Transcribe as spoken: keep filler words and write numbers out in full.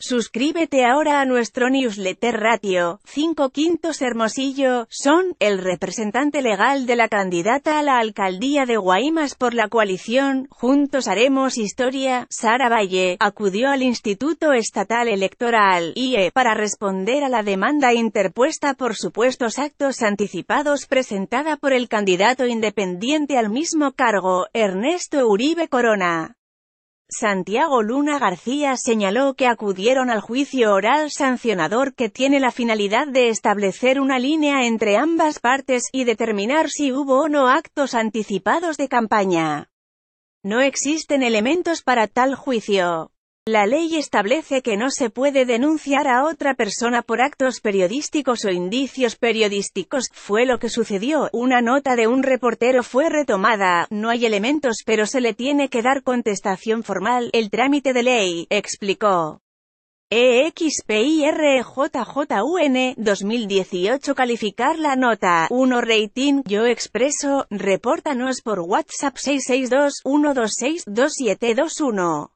Suscríbete ahora a nuestro newsletter Ratio, cinco quintos Hermosillo, son, el representante legal de la candidata a la alcaldía de Guaymas por la coalición, Juntos Haremos Historia, Sara Valle, acudió al Instituto Estatal Electoral, I E, para responder a la demanda interpuesta por supuestos actos anticipados presentada por el candidato independiente al mismo cargo, Ernesto Uribe Corona. Santiago Luna García señaló que acudieron al juicio oral sancionador que tiene la finalidad de establecer una línea entre ambas partes y determinar si hubo o no actos anticipados de campaña. No existen elementos para tal juicio. La ley establece que no se puede denunciar a otra persona por actos periodísticos o indicios periodísticos, fue lo que sucedió, una nota de un reportero fue retomada, no hay elementos pero se le tiene que dar contestación formal, el trámite de ley, explicó. E X P I R J J U N, dos mil dieciocho calificar la nota, uno rating, yo expreso, repórtanos por WhatsApp seis seis dos, uno dos seis, dos siete dos uno.